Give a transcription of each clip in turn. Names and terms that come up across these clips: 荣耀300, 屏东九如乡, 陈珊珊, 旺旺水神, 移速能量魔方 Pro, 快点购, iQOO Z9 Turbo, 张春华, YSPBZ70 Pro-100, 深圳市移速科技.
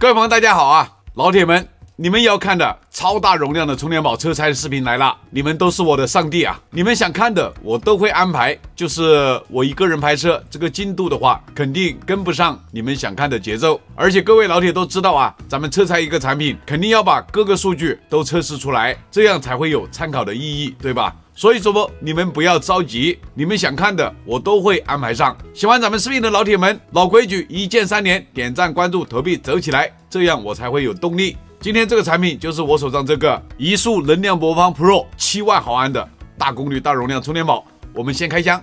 各位朋友，大家好啊！老铁们，你们要看的超大容量的充电宝车拆视频来了，你们都是我的上帝啊！你们想看的我都会安排，就是我一个人拍摄，这个进度的话肯定跟不上你们想看的节奏。而且各位老铁都知道啊，咱们车拆一个产品，肯定要把各个数据都测试出来，这样才会有参考的意义，对吧？ 所以主播，你们不要着急，你们想看的我都会安排上。喜欢咱们视频的老铁们，老规矩，一键三连，点赞、关注、投币，走起来，这样我才会有动力。今天这个产品就是我手上这个移速能量魔方 Pro 7万毫安的大功率大容量充电宝。我们先开箱。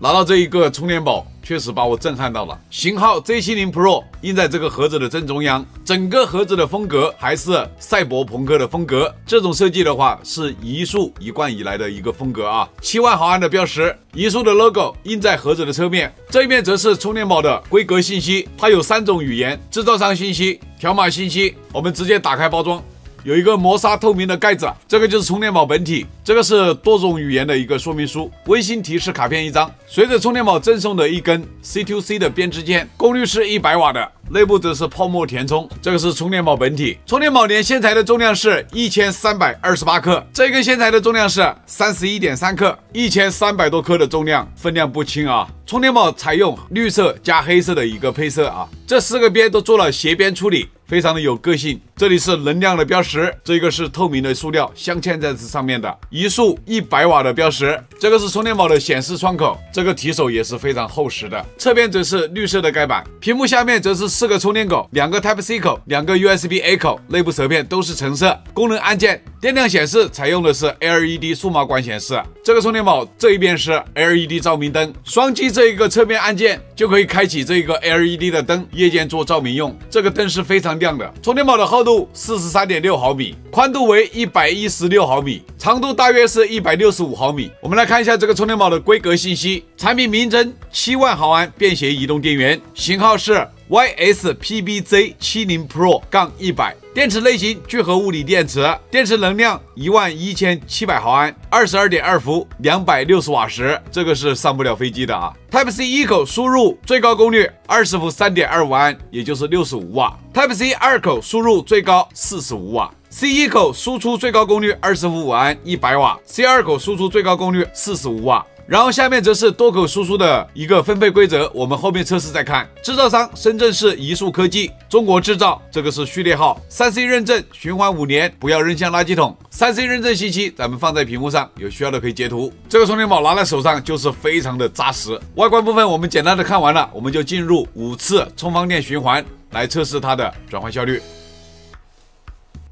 拿到这一个充电宝，确实把我震撼到了。型号 Z70 Pro 印在这个盒子的正中央，整个盒子的风格还是赛博朋克的风格。这种设计的话，是移速一贯以来的一个风格啊。7万毫安的标识，移速的 logo 印在盒子的侧面，这一面则是充电宝的规格信息，它有3种语言：制造商信息、条码信息。我们直接打开包装。 有一个磨砂透明的盖子，这个就是充电宝本体，这个是多种语言的一个说明书，温馨提示卡片1张，随着充电宝赠送的一根 C2C 的编织线，功率是100瓦的，内部则是泡沫填充，这个是充电宝本体。充电宝连线材的重量是1328克，这根线材的重量是31.3克，1300多克的重量，分量不轻啊。充电宝采用绿色加黑色的一个配色啊，这4个边都做了斜边处理。 非常的有个性，这里是能量的标识，这个是透明的塑料镶嵌在这上面的，移速100瓦的标识，这个是充电宝的显示窗口，这个提手也是非常厚实的，侧边则是绿色的盖板，屏幕下面则是4个充电口，2个 Type C 口，2个 USB A 口，内部舌片都是橙色，功能按键电量显示采用的是 LED 数码管显示，这个充电宝这一边是 LED 照明灯，双击这一个侧面按键就可以开启这一个 LED 的灯，夜间做照明用，这个灯是非常 亮的。充电宝的厚度43.6毫米，宽度为116毫米，长度大约是165毫米。我们来看一下这个充电宝的规格信息：产品名称7万毫安便携移动电源，型号是 YSPBZ70 Pro-100， 电池类型聚合物锂电池，电池能量11700毫安，22.2伏，260瓦时，这个是上不了飞机的啊。Type C 1口输入最高功率20伏 3.25安，也就是65瓦。Type C 2口输入最高45瓦。 C 1口输出最高功率20伏5安，100瓦。C 2口输出最高功率45瓦。 然后下面则是多口输出的一个分配规则，我们后面测试再看。制造商深圳市移速科技，中国制造，这个是序列号，3C 认证，循环5年，不要扔向垃圾桶。3C 认证信息咱们放在屏幕上，有需要的可以截图。这个充电宝拿在手上就是非常的扎实。外观部分我们简单的看完了，我们就进入5次充放电循环来测试它的转换效率。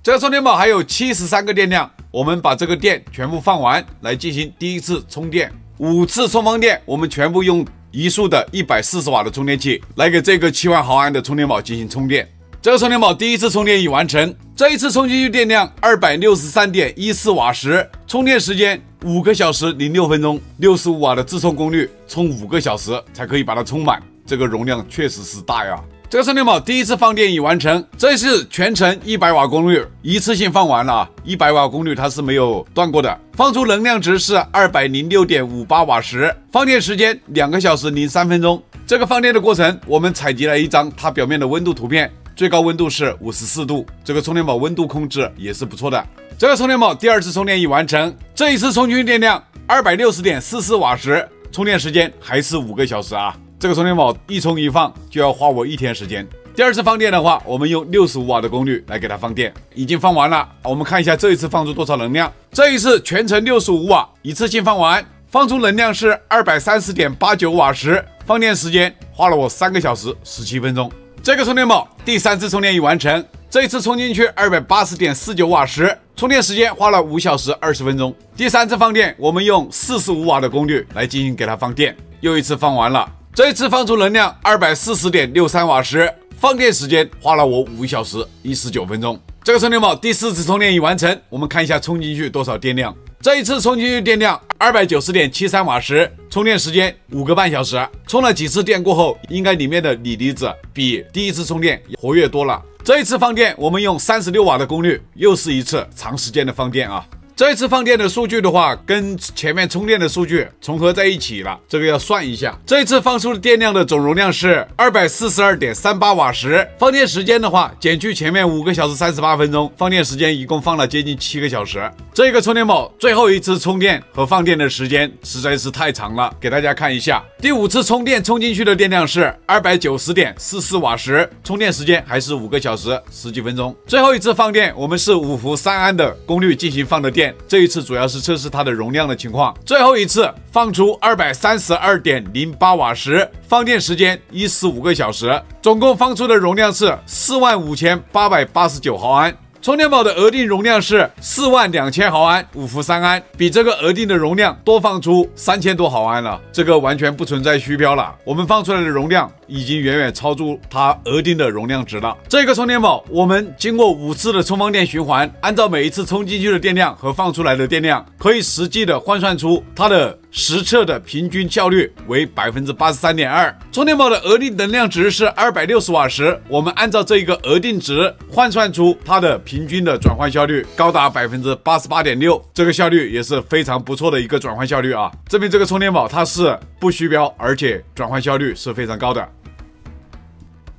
这个充电宝还有73个电量，我们把这个电全部放完来进行第1次充电。 5次充放电，我们全部用移速的140瓦的充电器来给这个7万毫安的充电宝进行充电。这个充电宝第1次充电已完成，这一次充进去电量263.14瓦时，充电时间5个小时0.6分钟，65瓦的自充功率，充5个小时才可以把它充满。这个容量确实是大呀。 这个充电宝第1次放电已完成，这是全程100瓦功率，一次性放完了啊！100瓦功率它是没有断过的，放出能量值是206.58瓦时，放电时间2个小时0.3分钟。这个放电的过程，我们采集了1张它表面的温度图片，最高温度是54度，这个充电宝温度控制也是不错的。这个充电宝第2次充电已完成，这一次充进电量260.44瓦时，充电时间还是5个小时啊！ 这个充电宝一充一放就要花我1天时间。第2次放电的话，我们用65瓦的功率来给它放电，已经放完了。我们看一下这一次放出多少能量。这一次全程65瓦，一次性放完，放出能量是230.89瓦时，放电时间花了我3个小时17分钟。这个充电宝第3次充电已完成，这一次充进去280.49瓦时，充电时间花了5小时20分钟。第3次放电，我们用45瓦的功率来进行给它放电，又一次放完了。 这次放出能量240.63瓦时，放电时间花了我5小时19分钟。这个充电宝第4次充电已完成，我们看一下充进去多少电量。这一次充进去电量290.73瓦时，充电时间5个半小时。充了几次电过后，应该里面的锂离子比第1次充电活跃多了。这一次放电，我们用36瓦的功率，又是一次长时间的放电啊。这次放电的数据的话，跟前面充电的数据重合在一起了，这个要算一下。这次放出的电量的总容量是242.38瓦时，放电时间的话，减去前面5个小时38分钟，放电时间一共放了接近7个小时。这个充电宝最后一次充电和放电的时间实在是太长了，给大家看一下。第五次充电充进去的电量是290.44瓦时，充电时间还是5个小时10几分钟。最后一次放电，我们是5伏3安的功率进行放的电。 这一次主要是测试它的容量的情况，最后一次放出232.08瓦时，放电时间15个小时，总共放出的容量是45889毫安。 充电宝的额定容量是42000毫安，5伏3安，比这个额定的容量多放出3000多毫安了，这个完全不存在虚标了。我们放出来的容量已经远远超出它额定的容量值了。这个充电宝我们经过5次的充放电循环，按照每一次充进去的电量和放出来的电量，可以实际的换算出它的实测的平均效率为 83.2%。充电宝的额定能量值是260瓦时，我们按照这一个额定值换算出它的平均的转换效率高达 88.6%， 这个效率也是非常不错的一个转换效率啊，证明这个充电宝它是不虚标，而且转换效率是非常高的。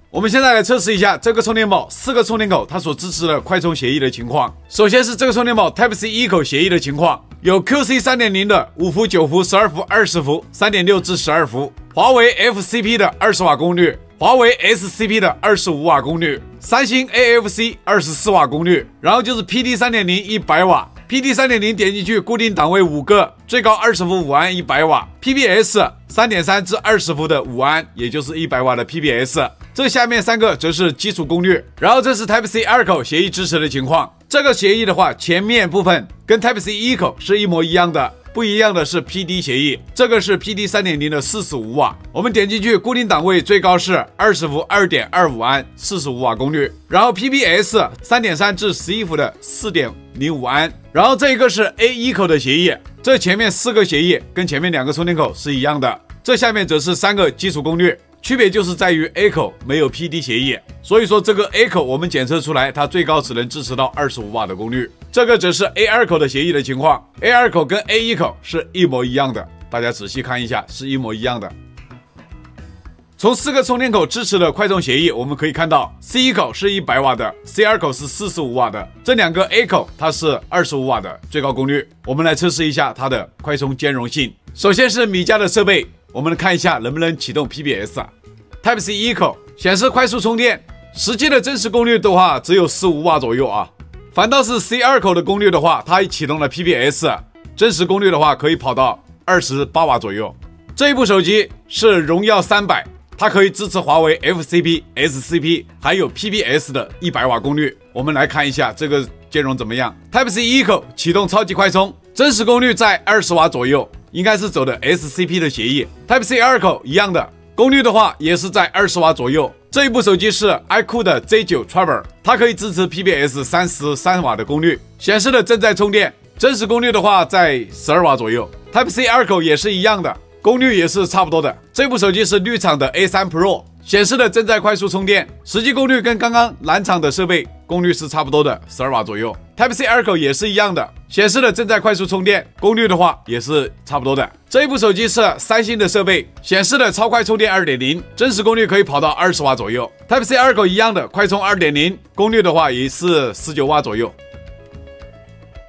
我们现在来测试一下这个充电宝4个充电口它所支持的快充协议的情况。首先是这个充电宝 Type-C 1口协议的情况，有 QC 3.0 的5伏、9伏、12伏、20伏、3.6至12伏，华为 FCP 的20瓦功率，华为 SCP 的25瓦功率，三星 AFC 24瓦功率，然后就是 PD 3.0 100瓦。 PD 3.0 点进去，固定档位5个，最高20伏5安100瓦 ，PPS 3.3至20伏的5安，也就是100瓦的 PPS。这下面3个则是基础功率。然后这是 Type-C 2口协议支持的情况。这个协议的话，前面部分跟 Type-C 1口是一模一样的，不一样的是 PD 协议，这个是 PD 3.0 的45瓦。我们点进去，固定档位最高是20伏 2.25安，45瓦功率。然后 PPS 3.3至11伏的4.05安。 然后这一个是 A1口的协议，这前面4个协议跟前面2个充电口是一样的，这下面则是3个基础功率，区别就是在于 A 口没有 PD 协议，所以说这个 A 口我们检测出来它最高只能支持到25瓦的功率。这个则是 A2口的协议的情况 ，A2 口跟 A1 口是一模一样的，大家仔细看一下，是一模一样的。 从4个充电口支持的快充协议，我们可以看到 C1 口是100瓦的 ，C2 口是45瓦的，这2个 A 口它是25瓦的最高功率。我们来测试一下它的快充兼容性。首先是米家的设备，我们看一下能不能启动 PPS 啊。Type-C 1 口显示快速充电，实际的真实功率的话只有15瓦左右啊。反倒是 C2 口的功率的话，它一启动了 PPS， 真实功率的话可以跑到28瓦左右。这一部手机是荣耀300。 它可以支持华为 FCP、SCP， 还有 PPS 的100瓦功率。我们来看一下这个兼容怎么样。Type-C 1 口启动超级快充，真实功率在20瓦左右，应该是走的 SCP 的协议。Type-C 2口一样的，功率的话也是在20瓦左右。这一部手机是 iQOO 的 Z9 Turbo， 它可以支持 PPS 33瓦的功率，显示的正在充电，真实功率的话在12瓦左右。Type-C 2口也是一样的。 功率也是差不多的。这部手机是绿厂的 A3 Pro， 显示的正在快速充电，实际功率跟刚刚蓝厂的设备功率是差不多的， 12瓦左右。Type-C 2口也是一样的，显示的正在快速充电，功率的话也是差不多的。这一部手机是三星的设备，显示的超快充电 2.0， 真实功率可以跑到20瓦左右。Type-C 2口一样的快充 2.0， 功率的话也是19瓦左右。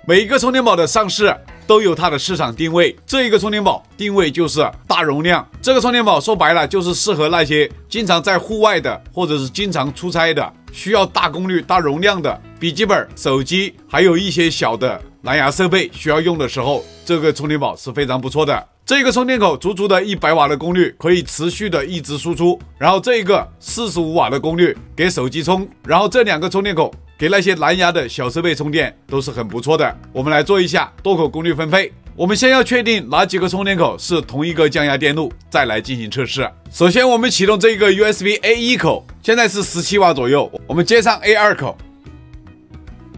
每一个充电宝的上市 都有它的市场定位，这一个充电宝定位就是大容量。这个充电宝说白了就是适合那些经常在户外的，或者是经常出差的，需要大功率、大容量的笔记本、手机，还有一些小的蓝牙设备需要用的时候，这个充电宝是非常不错的。 这个充电口足足的100瓦的功率可以持续的一直输出，然后这一个45瓦的功率给手机充，然后这2个充电口给那些蓝牙的小设备充电都是很不错的。我们来做一下多口功率分配，我们先要确定哪几个充电口是同一个降压电路，再来进行测试。首先我们启动这个 USB A1 口，现在是17瓦左右，我们接上 A2 口，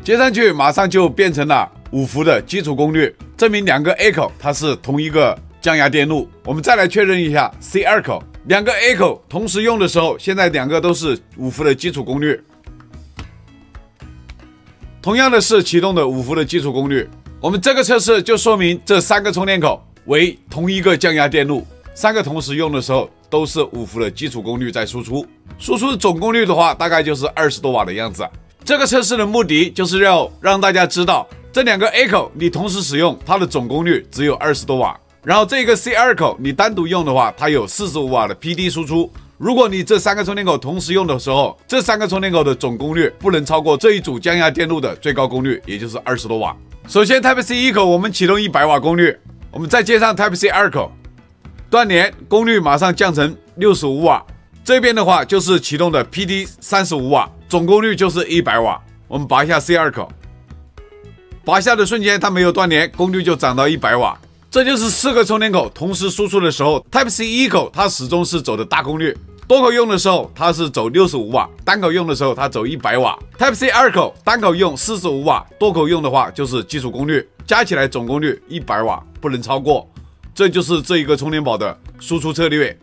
接上去马上就变成了5伏的基础功率，证明2个 A 口它是同一个 降压电路，我们再来确认一下 C2 口，2个 A 口同时用的时候，现在2个都是5伏的基础功率，同样的是启动的5伏的基础功率。我们这个测试就说明这三个充电口为同一个降压电路，三个同时用的时候都是5伏的基础功率在输出，输出总功率的话大概就是20多瓦的样子。这个测试的目的就是要让大家知道，这两个 A 口你同时使用，它的总功率只有20多瓦，然后这个 C2 口你单独用的话，它有45瓦的 PD 输出。 如果你这三个充电口同时用的时候，这三个充电口的总功率不能超过这一组降压电路的最高功率，也就是20多瓦。首先 Type-C 一口我们启动100瓦功率，我们再接上 Type-C 二口，断联功率马上降成65瓦。这边的话就是启动的 PD 35瓦，总功率就是100瓦。我们拔下 C 二口，拔下的瞬间它没有断联，功率就涨到100瓦。 这就是4个充电口同时输出的时候 ，Type-C 一口它始终是走的大功率，多口用的时候它是走65瓦，单口用的时候它走100瓦。Type-C 二口单口用45瓦，多口用的话就是基础功率，加起来总功率100瓦，不能超过。这就是这一个充电宝的输出策略。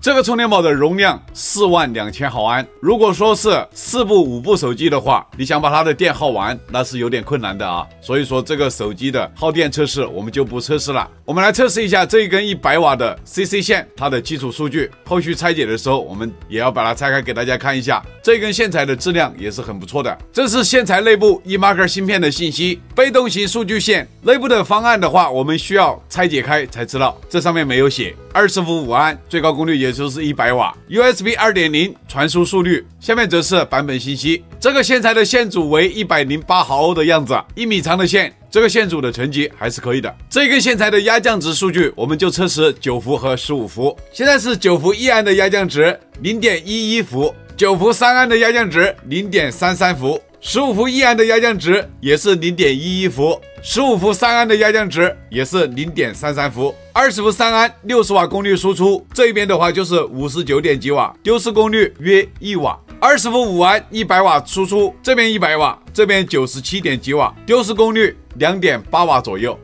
这个充电宝的容量42000毫安，如果说是4部5部手机的话，你想把它的电耗完，那是有点困难的啊。所以说这个手机的耗电测试我们就不测试了，我们来测试一下这一根100瓦的 CC 线它的基础数据。后续拆解的时候，我们也要把它拆开给大家看一下。这根线材的质量也是很不错的。这是线材内部 eMarker 芯片的信息，被动型数据线内部的方案的话，我们需要拆解开才知道，这上面没有写。20伏5安，最高功率也 也就是100瓦 ，USB 2.0 传输速率。下面则是版本信息。这个线材的线组为108毫欧的样子，1米长的线，这个线组的成绩还是可以的。这根线材的压降值数据，我们就测试9伏和15伏。现在是9伏1安的压降值 0.11伏，9伏3安的压降值 0.33伏，15伏1安的压降值也是 0.11伏，15伏3安的压降值也是 0.33伏。 20伏3安60瓦功率输出，这边的话就是59点几瓦，丢失功率约1瓦。20伏5安100瓦输出，这边100瓦，这边97点几瓦，丢失功率2.8瓦左右。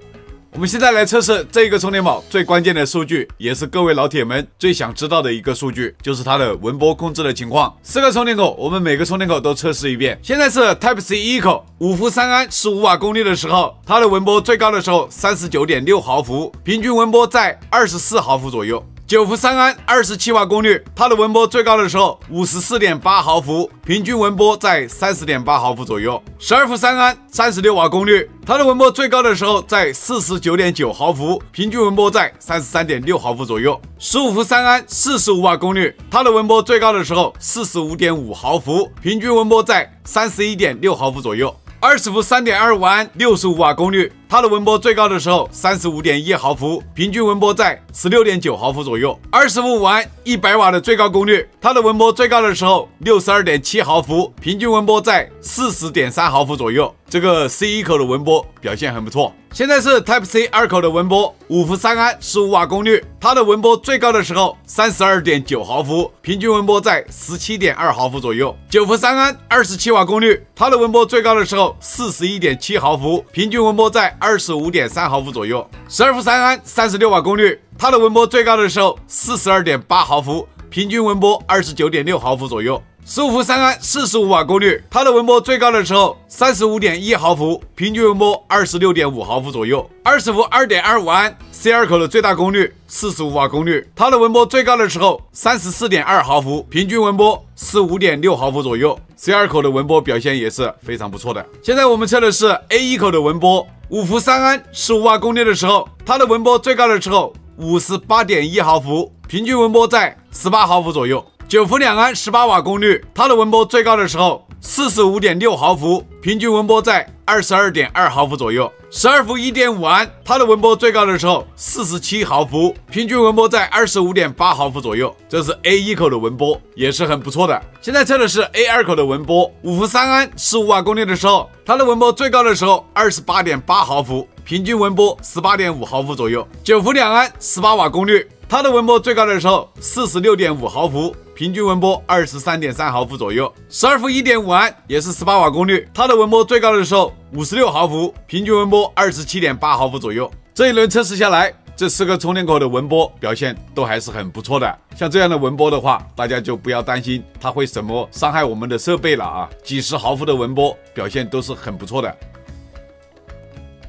我们现在来测试这个充电宝最关键的数据，也是各位老铁们最想知道的一个数据，就是它的文波控制的情况。4个充电口，我们每个充电口都测试一遍。现在是 Type-C 一口5伏3安15瓦功率的时候，它的文波最高的时候 39.6毫伏，平均文波在24毫伏左右。9伏3安27瓦功率，它的文波最高的时候 54.8毫伏，平均文波在 30.8毫伏左右。12伏3安36瓦功率，它的文波最高的时候在 49.9毫伏，平均文波在 33.6毫伏左右。15伏3安45瓦功率，它的文波最高的时候 45.5毫伏，平均文波在 31.6毫伏左右。 20伏3.25安65瓦功率，它的文波最高的时候 35.1毫伏，平均文波在 16.9毫伏左右。20伏5安100瓦的最高功率，它的文波最高的时候 62.7毫伏，平均文波在 40.3毫伏左右。这个 C 一口的文波表现很不错。现在是 Type-C 二口的文波5伏3安15瓦功率，它的文波最高的时候 32.9毫伏，平均文波在 17.2毫伏左右。9伏3安27瓦功率，它的文波最高的时候 41.7毫伏，平均文波在 25.3毫伏左右。12伏3安36瓦功率，它的文波最高的时候 42.8毫伏，平均文波 29.6毫伏左右。15伏3安45瓦功率，它的文波最高的时候 35.1毫伏，平均文波 26.5毫伏左右。20伏2.25安 C 二口的最大功率45瓦功率，它的文波最高的时候 34.2毫伏，平均文波 15.6毫伏左右。C 二口的文波表现也是非常不错的。现在我们测的是 A 一口的文波5伏3安15瓦功率的时候，它的文波最高的时候 58.1毫伏，平均文波在18毫伏左右。 9伏2安18瓦功率，它的文波最高的时候 45.6毫伏，平均文波在 22.2毫伏左右。12伏1.5安，它的文波最高的时候 47毫伏，平均文波在 25.8毫伏左右。这是 A 一口的文波，也是很不错的。现在测的是 A 二口的文波5伏3安15瓦功率的时候，它的文波最高的时候 28.8毫伏，平均文波 18.5毫伏左右。9伏2安18瓦功率， 它的文波最高的时候 46.5毫伏，平均文波 23.3毫伏左右。12伏1.5安也是18瓦功率，它的文波最高的时候 56毫伏，平均文波 27.8毫伏左右。这一轮测试下来，这4个充电口的文波表现都还是很不错的。像这样的文波的话，大家就不要担心它会什么伤害我们的设备了啊！几十毫伏的文波表现都是很不错的。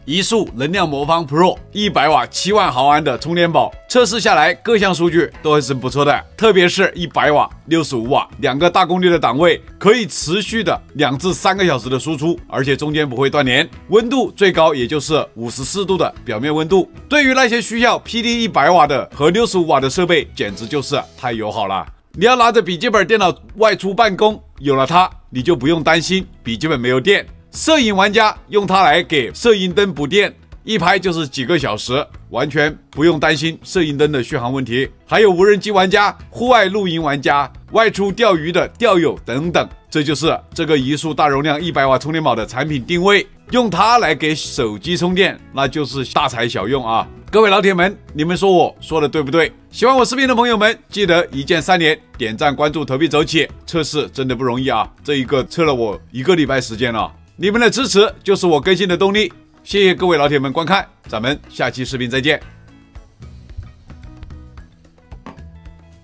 移速能量魔方 Pro 100瓦7万毫安的充电宝。测试下来，各项数据都还是不错的，特别是100瓦、65瓦两个大功率的档位，可以持续的2至3个小时的输出，而且中间不会断连。温度最高也就是54度的表面温度。对于那些需要霹雳100瓦的和65瓦的设备，简直就是太友好了。你要拿着笔记本电脑外出办公，有了它，你就不用担心笔记本没有电。 摄影玩家用它来给摄影灯补电，一拍就是几个小时，完全不用担心摄影灯的续航问题。还有无人机玩家、户外露营玩家、外出钓鱼的钓友等等，这就是这个移速大容量100瓦充电宝的产品定位。用它来给手机充电，那就是大材小用啊！各位老铁们，你们说我说的对不对？喜欢我视频的朋友们，记得一键3连，点赞、关注、投币走起！测试真的不容易啊，这一个测了我1个礼拜时间了。 你们的支持就是我更新的动力，谢谢各位老铁们观看，咱们下期视频再见。